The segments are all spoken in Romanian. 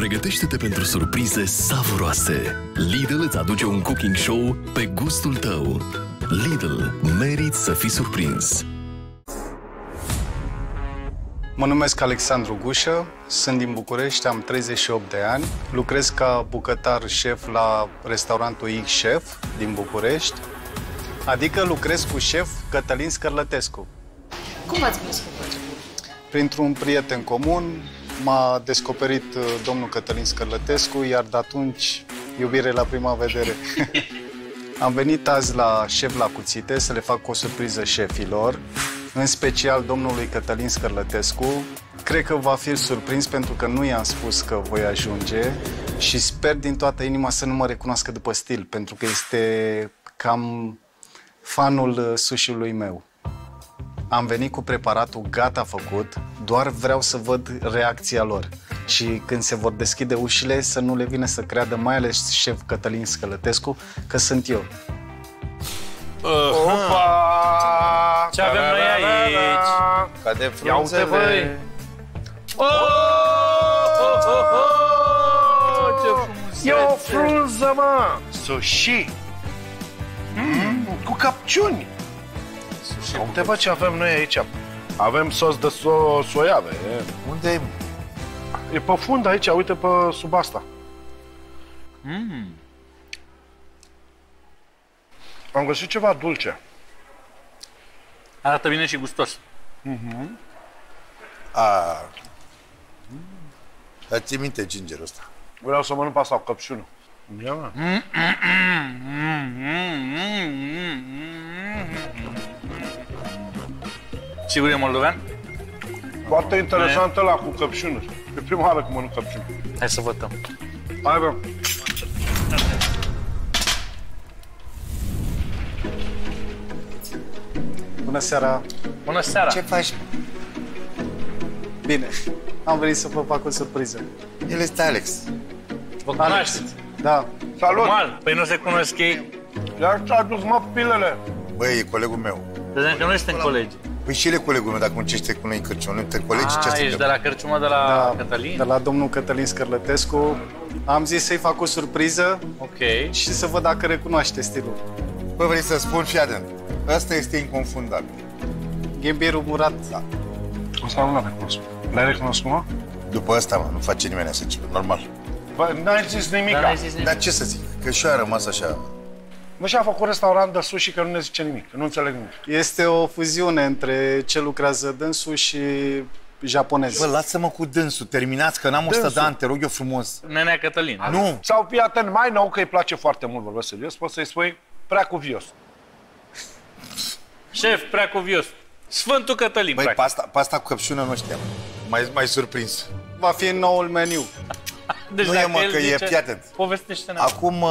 Pregătește-te pentru surprize savuroase. Lidl îți aduce un cooking show pe gustul tău. Lidl, meriți să fii surprins. Mă numesc Alexandru Gușă, sunt din București, am 38 de ani. Lucrez ca bucătar șef la restaurantul X Chef din București. Adică lucrez cu șef Cătălin Scărlătescu. Cum v-ați cunoscut? Printr-un prieten comun m-a descoperit domnul Cătălin Scărlătescu, iar de atunci iubire la prima vedere. Am venit azi la Chefi la cuțile să le fac o surpriză șefilor, în special domnului Cătălin Scărlătescu. Cred că va fi surprins pentru că nu i-am spus că voi ajunge și sper din toată inima să nu mă recunoască după stil, pentru că este cam fanul sushi-ului meu. Am venit cu preparatul gata făcut, doar vreau să văd reacția lor. Și când se vor deschide ușile, să nu le vine să creadă, mai ales șef Cătălin Scărlătescu, că sunt eu. Opa! Ce avem noi aici? Ca de frunzele. Ia uite, oh! Oh, oh, oh! Ce frumusețe! E o frunză, mă! Sushi! Cu capciuni! Ia uite, bă, ce avem noi aici. Avem sos de soiave. Unde e? E pe fund aici, uite pe sub asta. Am găsit ceva dulce. Arată bine și gustos. Dar ții minte gingerul ăsta. Vreau să mănânc asta cu căpșunul. Sigur e moldovean? Foarte interesant ăla cu căpșunul. E prima oară când mănânc căpșunul. Hai să vătăm. Hai, bă. Bună seara. Bună seara. Ce faci? Bine. Am venit să vă fac o surpriză. El este Alex. Vă cunoașteți? Da. Salut. Normal. Păi nu se cunosc ei. Iar ce-a dus, mă, pilele? Băi, e colegul meu. Deci că noi suntem colegi. Păi și ele colegul meu, dacă muncește cu noi în Cărciuma, noi suntem colegi, ce ești de la Cărciuma, de la Cătălin? De la domnul Cătălin Scărlătescu. Am zis să-i fac o surpriză și să văd dacă recunoaște stilul. Păi vrei să spun, fii atent, ăsta este inconfundabil. Ghimbirul murat. Da. Asta nu l-am recunoscut. L-ai recunoscut, mă? După asta, mă, nu face nimeni așa ceva, normal. Băi, n-ai zis nimic. Dar ce să zic, că și-a rămas așa. Mă, și-a făcut restaurant de sushi că nu ne zice nimic, nu înțeleg nimic. Este o fuziune între ce lucrează dânsul și japonez. Bă, lasă-mă cu dânsul, terminați, că n-am 100 de ani, te rog eu frumos. Nenea Cătălin. Nu. Sau fii atent, mai nou, că îi place foarte mult, vorbesc serios, poți să-i spui prea cuvios. Șef, prea cuvios. Sfântul Cătălin, băi, pasta cu căpșună nu știam. M-ai surprins. Va fi noul meniu. Deci nu e, mă, că e piatent. Povestește-ne. Acum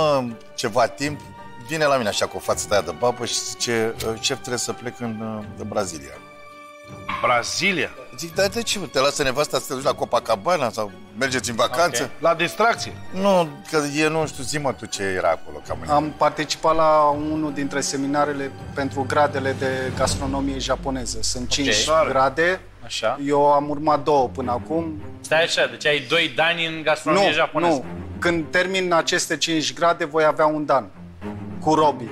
ceva timp, vine la mine așa cu o față de aia de babă și zice, șef, trebuie să plec în Brazilia. Brazilia? Zic, dar de ce? Te lasă nevasta să te duci la Copacabana sau mergeți în vacanță? La distracție? Nu, că eu nu știu, zi-mă tu ce era acolo. Am participat la unul dintre seminarele pentru gradele de gastronomie japoneză. Sunt 5 grade. Așa. Eu am urmat 2 până acum. Stai așa, deci ai 2 dani în gastronomie japoneză? Nu, când termin aceste 5 grade voi avea un dan. Cu Robi,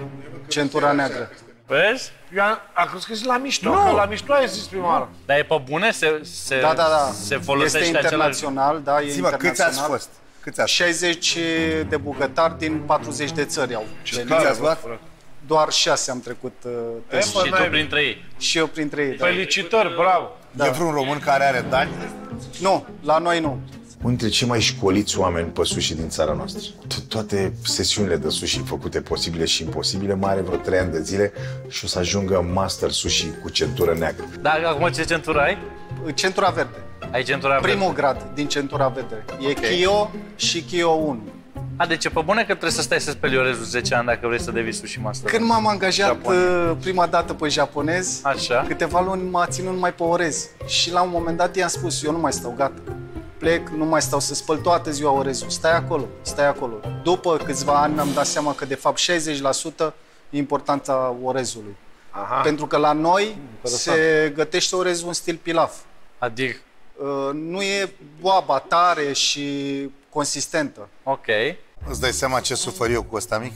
centura neagră. Vezi? Eu am crezut că e la mișto. Nu, la mișto ai zis prima oară. Dar e pe bune? Se folosește același... Este internațional, da, e internațional. Câți ați fost? 60 de bucătari din 40 de țări au. Și câți ați luat? Doar 6 am trecut testul. Și tu printre ei? Și eu printre ei, da. Felicitări, bravo! E vreun român care are dani? Nu, la noi nu. Unul dintre cei mai școliți oameni pe sushi din țara noastră. Toate sesiunile de sushi făcute posibile și imposibile, mai are vreo 3 ani de zile și o să ajungă master sushi cu centură neagră. Dar acum ce centură ai? Centura verde. Ai centura verde? Primul grad din centura verde. E Kyo și Kyo 1. Deci e pe bune că trebuie să stai să speli orezul 10 ani dacă vrei să devii sushi master. Când m-am angajat prima dată pe japonez, câteva luni m-a ținut numai pe orez. Și la un moment dat i-am spus, eu nu mai stau, gata. Plec, nu mai stau să spăl toată ziua orezul. Stai acolo, stai acolo. După câțiva ani mi-am dat seama că, de fapt, 60% e importanța orezului. Aha. Pentru că la noi se gătește orezul în stil pilaf. Adică? nu e boaba tare și consistentă. Ok. Îți dai seama ce sufăr eu cu ăsta mic?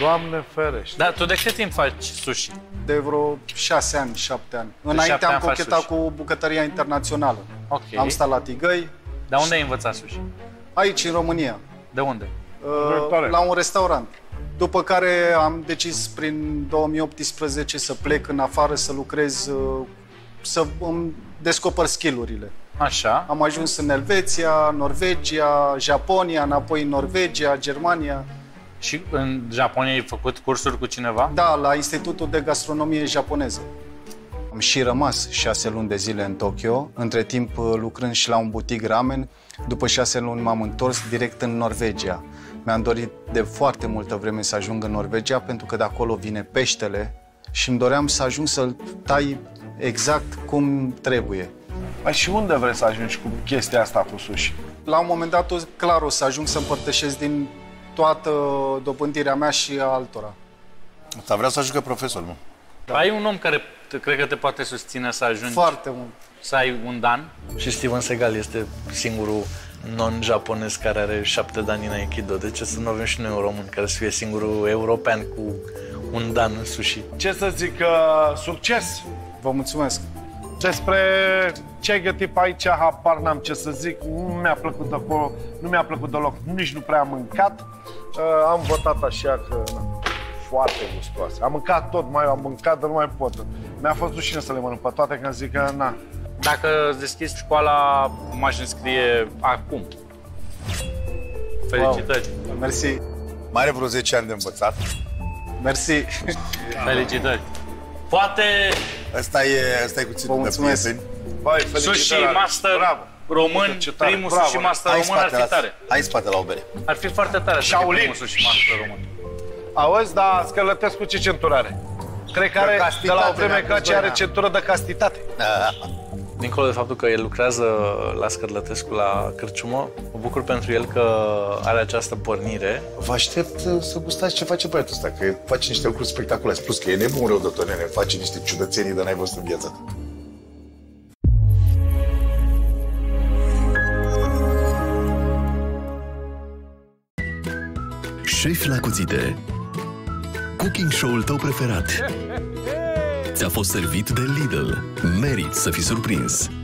Doamne ferește. Da, tu de ce timp faci sushi? De vreo 6 ani, 7 ani. Înainte am cochetat cu bucătăria internațională. Okay. Am stat la Tigăi. Dar unde ai învățat sushi? Aici, în România. De unde? La un restaurant. După care am decis prin 2018 să plec în afară, să lucrez, să îmi descoper skill-urile. Așa. Am ajuns în Elveția, Norvegia, Japonia, înapoi în Norvegia, Germania. Și în Japonia ai făcut cursuri cu cineva? Da, la Institutul de Gastronomie Japoneză. Am și rămas 6 luni de zile în Tokyo, între timp lucrând și la un butic ramen. După 6 luni m-am întors direct în Norvegia. Mi-am dorit de foarte multă vreme să ajung în Norvegia, pentru că de acolo vine peștele și îmi doream să ajung să-l tai exact cum trebuie. Și unde vrei să ajungi cu chestia asta cu sushi? La un moment dat, clar, o să ajung să împărtășesc din toată dobândirea mea și a altora. Dar vreau să ajung profesorul meu. Da. Ai un om care cred că te poate susține să ajungi... Foarte mult. Să ai un dan. Și Steven Segal este singurul non-japonez care are 7 dani în Aikido. De ce să nu avem și noi un român care să fie singurul european cu un dan în sushi? Ce să zic, succes! Vă mulțumesc! Despre ce ai gătit aici, habar n-am ce să zic, nu mi-a plăcut acolo, nu mi-a plăcut deloc, nici nu prea am mâncat. Am votat așa că... Foarte gustoase. Am mâncat tot, am mâncat, dar nu mai pot. Mi-a fost rușine să le mănânc pe toate, că zic că na. Dacă îți deschizi școala, m-aș înscrie acum. Felicitări! Wow. Mersi! Mai are vreo 10 ani de învățat. Mersi! Felicitări! Poate... Asta e cuțitul de prieteni. Sushi Master român, primul Sushi Master român ar fi tare. Ai spate la o bere. Ar fi foarte tare să fie primul Sushi Master român. Auzi, dar Scărlătescu ce centură are? Cred că are de la o vreme ca ce are centură de castitate. Dincolo de faptul că el lucrează la Scărlătescu, la Cărciumă, mă bucur pentru el că are această pornire. Vă aștept să gustați ce face băiatul ăsta, că face niște lucruri spectaculoase. Plus că e nebun rău de tot, nene, face niște ciudățenii de n-ai văzut în viața ta. Chef la cuțite. Cooking show-ul tău preferat. Ți-a fost servit de Lidl. Meriți să fii surprins.